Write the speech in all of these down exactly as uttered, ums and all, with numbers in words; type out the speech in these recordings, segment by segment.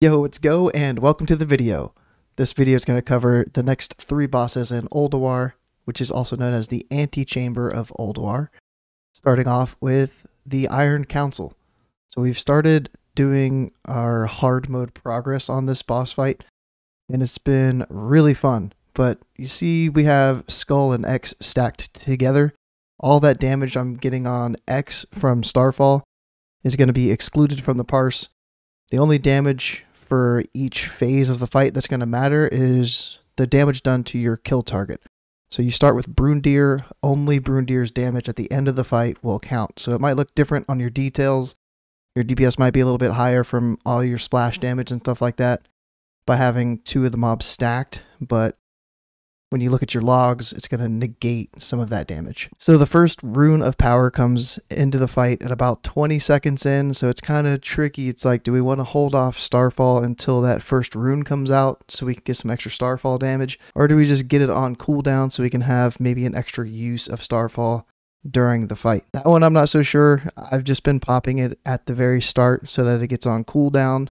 Yo, it's Go, and welcome to the video. This video is going to cover the next three bosses in Ulduar, which is also known as the Antechamber of Ulduar, starting off with the Iron Council. So we've started doing our hard mode progress on this boss fight, and it's been really fun. But you see we have Skull and X stacked together. All that damage I'm getting on X from Starfall is going to be excluded from the parse. The only damage for each phase of the fight that's going to matter is the damage done to your kill target. So you start with Brundir. Only Brundir's damage at the end of the fight will count. So it might look different on your details. Your D P S might be a little bit higher from all your splash damage and stuff like that by having two of the mobs stacked, but when you look at your logs, it's going to negate some of that damage. So the first Rune of Power comes into the fight at about twenty seconds in, so it's kind of tricky. It's like, do we want to hold off Starfall until that first rune comes out so we can get some extra Starfall damage? Or do we just get it on cooldown so we can have maybe an extra use of Starfall during the fight? That one I'm not so sure. I've just been popping it at the very start so that it gets on cooldown,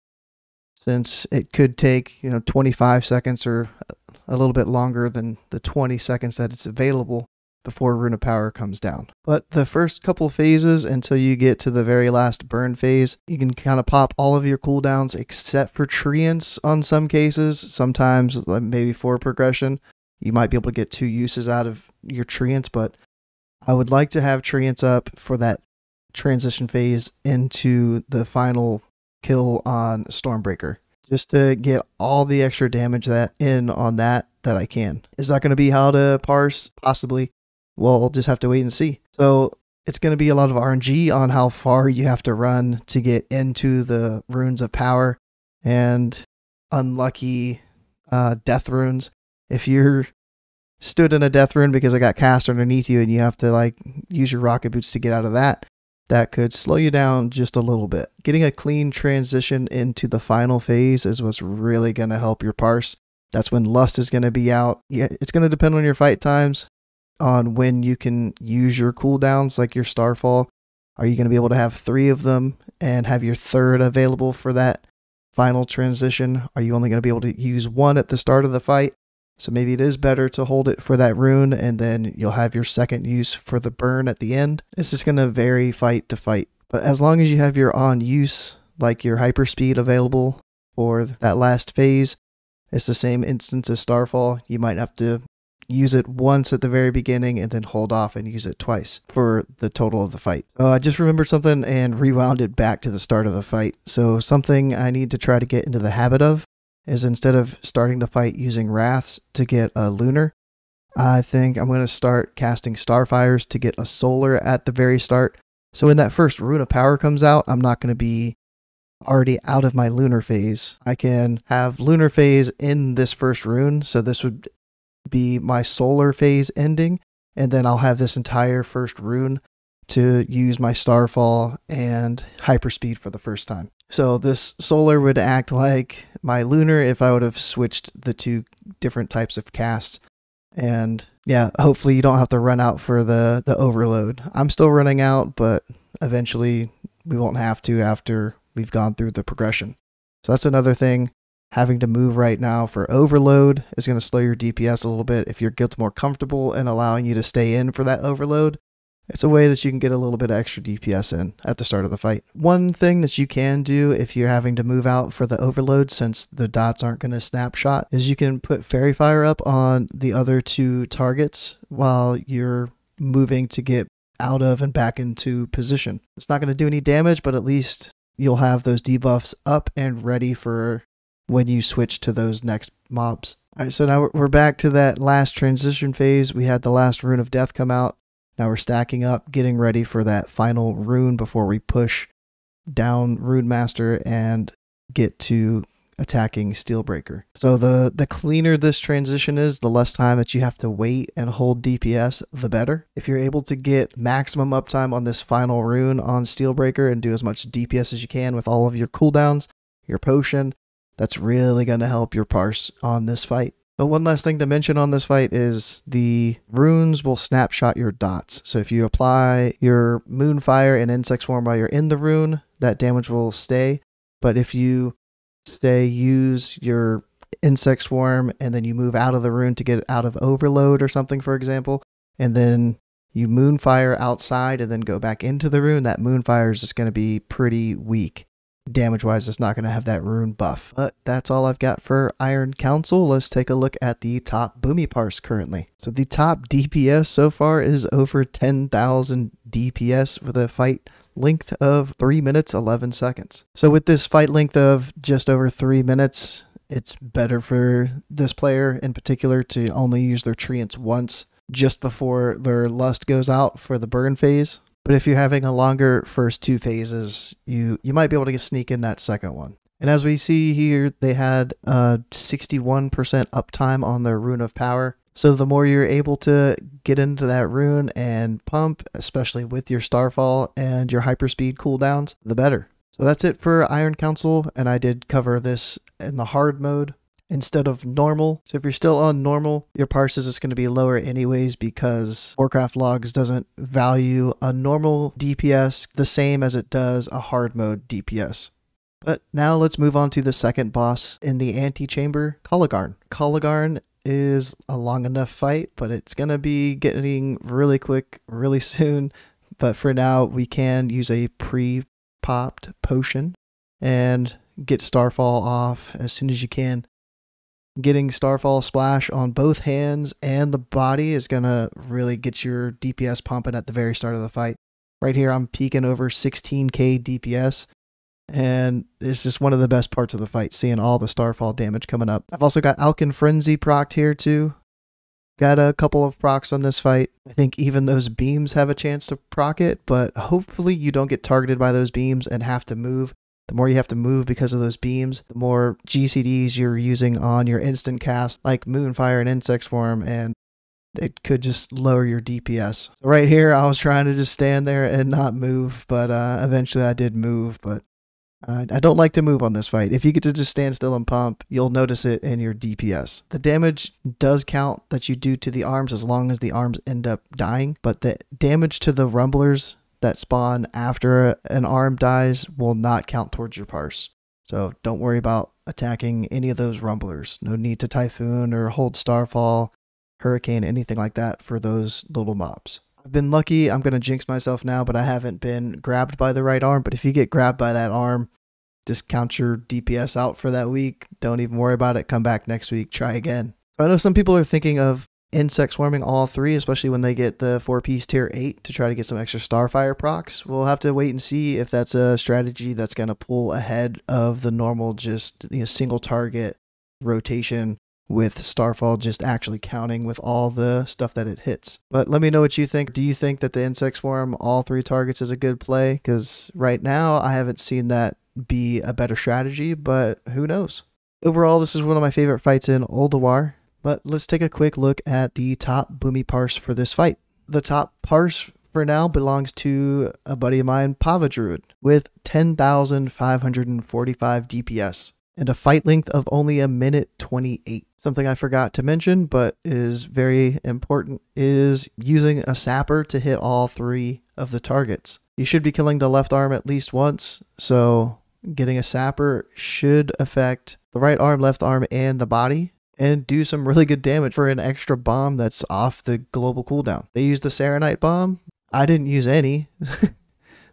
since it could take, you know, twenty-five seconds or a little bit longer than the twenty seconds that it's available before Rune of Power comes down. But the first couple phases until you get to the very last burn phase, you can kind of pop all of your cooldowns except for treants on some cases. Sometimes, maybe for progression, you might be able to get two uses out of your treants, but I would like to have treants up for that transition phase into the final kill on Stormbreaker, just to get all the extra damage that in on that that I can. Is that going to be how to parse? Possibly. We'll just have to wait and see. So it's going to be a lot of R N G on how far you have to run to get into the Runes of Power and unlucky uh, death runes. If you're stood in a death rune because it got cast underneath you and you have to like use your rocket boots to get out of that, that could slow you down just a little bit. Getting a clean transition into the final phase is what's really going to help your parse. That's when Lust is going to be out. Yeah, it's going to depend on your fight times, on when you can use your cooldowns, like your Starfall. Are you going to be able to have three of them and have your third available for that final transition? Are you only going to be able to use one at the start of the fight? So maybe it is better to hold it for that rune, and then you'll have your second use for the burn at the end. It's just going to vary fight to fight. But as long as you have your on use, like your hyperspeed available for that last phase, it's the same instance as Starfall. You might have to use it once at the very beginning and then hold off and use it twice for the total of the fight. So I just remembered something and rewound it back to the start of the fight. So something I need to try to get into the habit of is, instead of starting the fight using Wraths to get a Lunar, I think I'm going to start casting Starfires to get a Solar at the very start. So when that first Rune of Power comes out, I'm not going to be already out of my Lunar phase. I can have Lunar phase in this first rune, so this would be my Solar phase ending, and then I'll have this entire first rune to use my Starfall and Hyperspeed for the first time. So this Solar would act like my Lunar if I would have switched the two different types of casts. And yeah, hopefully you don't have to run out for the, the overload. I'm still running out, but eventually we won't have to after we've gone through the progression. So that's another thing. Having to move right now for overload is going to slow your D P S a little bit. If your guild's more comfortable in allowing you to stay in for that overload, it's a way that you can get a little bit of extra D P S in at the start of the fight. One thing that you can do if you're having to move out for the overload, since the dots aren't going to snapshot, is you can put Fairy Fire up on the other two targets while you're moving to get out of and back into position. It's not going to do any damage, but at least you'll have those debuffs up and ready for when you switch to those next mobs. All right, so now we're back to that last transition phase. We had the last Rune of Death come out. Now we're stacking up, getting ready for that final rune before we push down Rune Master and get to attacking Steelbreaker. So the, the cleaner this transition is, the less time that you have to wait and hold D P S, the better. If you're able to get maximum uptime on this final rune on Steelbreaker and do as much D P S as you can with all of your cooldowns, your potion, that's really going to help your parse on this fight. But one last thing to mention on this fight is the runes will snapshot your dots. So if you apply your Moonfire and Insect Swarm while you're in the rune, that damage will stay. But if you stay, use your insect swarm, and then you move out of the rune to get out of overload or something, for example, and then you moonfire outside and then go back into the rune, that moonfire is just going to be pretty weak. Damage-wise, it's not going to have that rune buff. But that's all I've got for Iron Council. Let's take a look at the top Boomipars currently. So the top D P S so far is over ten thousand D P S with a fight length of three minutes, eleven seconds. So with this fight length of just over three minutes, it's better for this player in particular to only use their treants once just before their lust goes out for the burn phase. But if you're having a longer first two phases, you, you might be able to sneak in that second one. And as we see here, they had uh, sixty-one percent uptime on their Rune of Power. So the more you're able to get into that rune and pump, especially with your Starfall and your Hyperspeed cooldowns, the better. So that's it for Iron Council, and I did cover this in the hard mode instead of normal. So if you're still on normal, your parses is going to be lower anyways because Warcraft Logs doesn't value a normal D P S the same as it does a hard mode D P S. But now let's move on to the second boss in the Antechamber, Kologarn. Kologarn is a long enough fight, but it's going to be getting really quick really soon. But for now, we can use a pre-popped potion and get Starfall off as soon as you can. Getting Starfall Splash on both hands and the body is going to really get your D P S pumping at the very start of the fight. Right here, I'm peeking over sixteen K D P S, and it's just one of the best parts of the fight, seeing all the Starfall damage coming up. I've also got Alkin Frenzy procced here, too. Got a couple of procs on this fight. I think even those beams have a chance to proc it, but hopefully you don't get targeted by those beams and have to move. The more you have to move because of those beams, the more G C Ds you're using on your instant cast, like Moonfire and Insect Swarm, and it could just lower your D P S. So right here, I was trying to just stand there and not move, but uh, eventually I did move, but uh, I don't like to move on this fight. If you get to just stand still and pump, you'll notice it in your D P S. The damage does count that you do to the arms as long as the arms end up dying, but the damage to the rumblers that spawn after an arm dies will not count towards your parse. So don't worry about attacking any of those rumblers. No need to Typhoon or hold Starfall, Hurricane, anything like that for those little mobs. I've been lucky, I'm going to jinx myself now, but I haven't been grabbed by the right arm. But if you get grabbed by that arm, just count your D P S out for that week. Don't even worry about it. Come back next week, try again. So I know some people are thinking of Insect Swarming all three, especially when they get the four piece tier eight to try to get some extra Starfire procs. We'll have to wait and see if that's a strategy that's going to pull ahead of the normal just you know, single target rotation with Starfall just actually counting with all the stuff that it hits. But let me know what you think. Do you think that the Insect Swarm all three targets is a good play? Because right now I haven't seen that be a better strategy, but who knows? Overall, this is one of my favorite fights in Ulduar. But let's take a quick look at the top Boomiparse for this fight. The top parse for now belongs to a buddy of mine, Pava Druid, with ten thousand five hundred forty-five D P S and a fight length of only a minute twenty-eight. Something I forgot to mention, but is very important, is using a sapper to hit all three of the targets. You should be killing the left arm at least once, so getting a sapper should affect the right arm, left arm, and the body, and do some really good damage for an extra bomb that's off the global cooldown. They used the Saronite bomb. I didn't use any,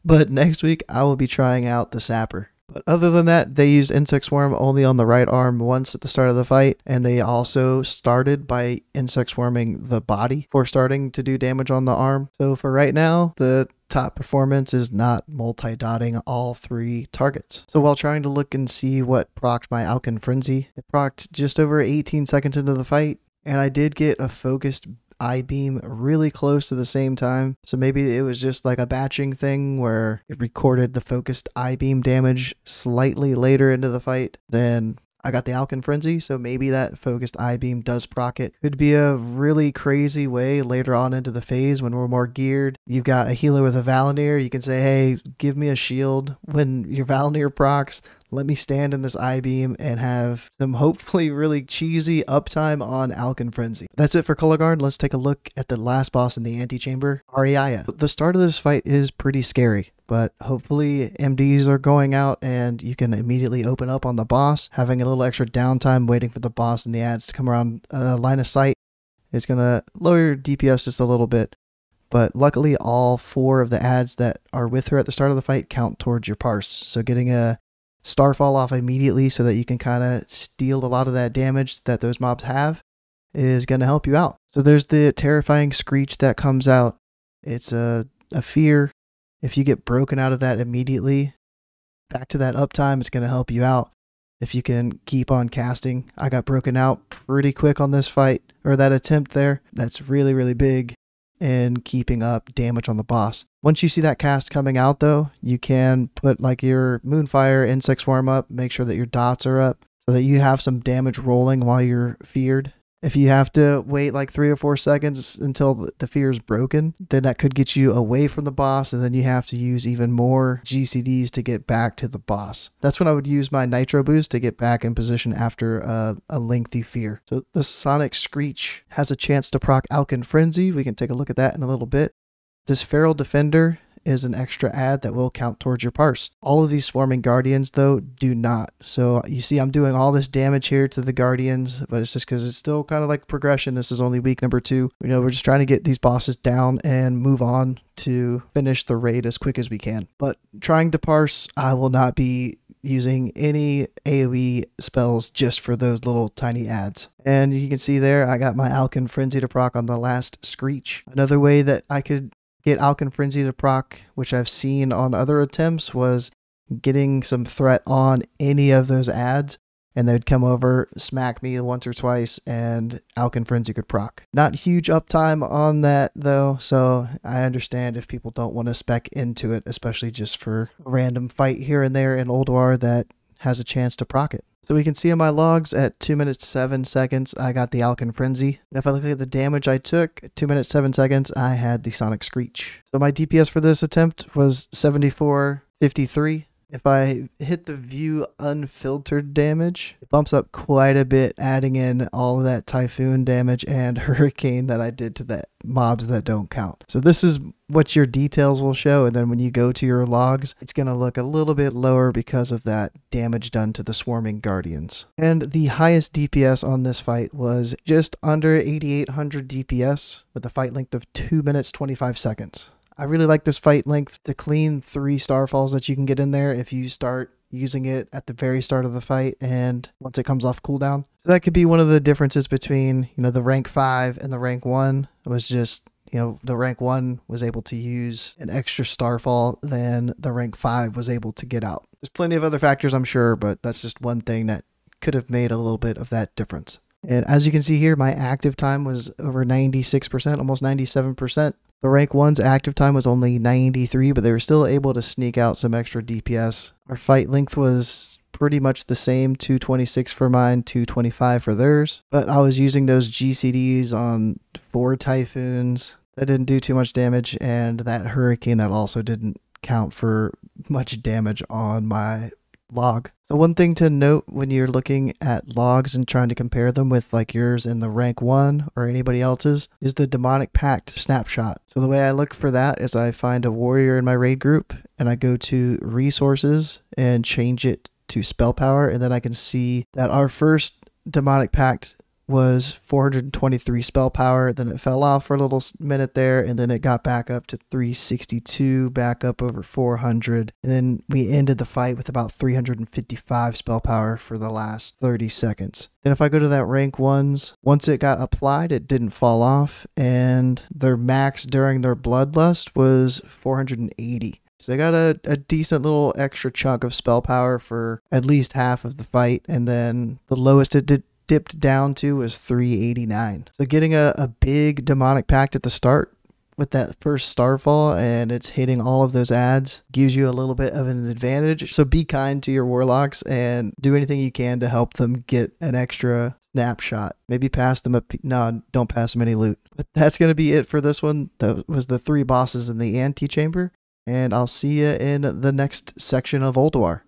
but next week I will be trying out the sapper. But other than that, they used Insect Swarm only on the right arm once at the start of the fight, and they also started by Insect Swarming the body for starting to do damage on the arm. So for right now, the top performance is not multi-dotting all three targets. So while trying to look and see what procced my Alkin Frenzy, it procced just over eighteen seconds into the fight, and I did get a focused I-beam really close to the same time. So maybe it was just like a batching thing where it recorded the focused I-beam damage slightly later into the fight than I got the Alkin Frenzy, so maybe that focused I-beam does proc it. Could be a really crazy way later on into the phase when we're more geared. You've got a healer with a Val'anyr, you can say, hey, give me a shield when your Val'anyr procs. Let me stand in this I-beam and have some hopefully really cheesy uptime on Alkin Frenzy. That's it for Kologarn. Let's take a look at the last boss in the Antechamber, Auriaya. The start of this fight is pretty scary. but hopefully M Ds are going out and you can immediately open up on the boss. Having a little extra downtime waiting for the boss and the adds to come around uh, line of sight is going to lower your D P S just a little bit. But luckily all four of the adds that are with her at the start of the fight count towards your parse. So getting a Starfall off immediately so that you can kind of steal a lot of that damage that those mobs have is going to help you out. So there's the Terrifying Screech that comes out. It's a, a fear. If you get broken out of that immediately, back to that uptime, it's going to help you out if you can keep on casting. I got broken out pretty quick on this fight, or that attempt there. That's really, really big in keeping up damage on the boss. Once you see that cast coming out though, you can put like your Moonfire Insect Swarm up, make sure that your dots are up so that you have some damage rolling while you're feared. If you have to wait like three or four seconds until the fear is broken, then that could get you away from the boss, and then you have to use even more G C Ds to get back to the boss. That's when I would use my Nitro Boost to get back in position after a, a lengthy fear. So the Sonic Screech has a chance to proc Alkin Frenzy. We can take a look at that in a little bit. This Feral Defender is an extra add that will count towards your parse. All of these Swarming Guardians though do not. So you see I'm doing all this damage here to the Guardians, but it's just because it's still kind of like progression. This is only week number two. You know, we're just trying to get these bosses down and move on to finish the raid as quick as we can. But trying to parse, I will not be using any AoE spells just for those little tiny adds. And you can see there, I got my Alkin Frenzy to proc on the last Screech. Another way that I could get Alkin Frenzy to proc, which I've seen on other attempts, was getting some threat on any of those adds, and they'd come over, smack me once or twice, and Alkin Frenzy could proc. Not huge uptime on that though, so I understand if people don't want to spec into it, especially just for a random fight here and there in Ulduar that has a chance to proc it. So we can see in my logs at two minutes seven seconds, I got the Alkin Frenzy. And if I look at the damage I took, two minutes seven seconds, I had the Sonic Screech. So my D P S for this attempt was seventy-four fifty-three. If I hit the view unfiltered damage, it bumps up quite a bit, adding in all of that typhoon damage and hurricane that I did to the mobs that don't count. So this is what your details will show, and then when you go to your logs, it's going to look a little bit lower because of that damage done to the Swarming Guardians. And the highest D P S on this fight was just under eighty-eight hundred D P S with a fight length of two minutes twenty-five seconds. I really like this fight length. The clean three Starfalls that you can get in there if you start using it at the very start of the fight and once it comes off cooldown. So that could be one of the differences between, you know, the rank five and the rank one. It was just, you know, the rank one was able to use an extra Starfall than the rank five was able to get out. There's plenty of other factors, I'm sure, but that's just one thing that could have made a little bit of that difference. And as you can see here, my active time was over ninety-six percent, almost ninety-seven percent. The rank one's active time was only ninety-three, but they were still able to sneak out some extra D P S. Our fight length was pretty much the same, two twenty-six for mine, two twenty-five for theirs. But I was using those G C Ds on four Typhoons that didn't do too much damage, and that Hurricane that also didn't count for much damage on my log. So one thing to note when you're looking at logs and trying to compare them with like yours in the rank one or anybody else's is the Demonic Pact snapshot. So the way I look for that is I find a warrior in my raid group and I go to resources and change it to spell power, and then I can see that our first Demonic Pact was four hundred twenty-three spell power, then it fell off for a little minute there, and then it got back up to three sixty-two, back up over four hundred, and then we ended the fight with about three hundred fifty-five spell power for the last thirty seconds. Then if I go to that rank ones, once it got applied, it didn't fall off, and their max during their bloodlust was four hundred eighty. So they got a, a decent little extra chunk of spell power for at least half of the fight, and then the lowest it did dipped down to was three eighty-nine. So getting a, a big Demonic Pact at the start with that first Starfall and it's hitting all of those adds gives you a little bit of an advantage. So be kind to your warlocks and do anything you can to help them get an extra snapshot. Maybe pass them a... No, don't pass them any loot. But that's going to be it for this one. That was the three bosses in the Antechamber, and I'll see you in the next section of Ulduar.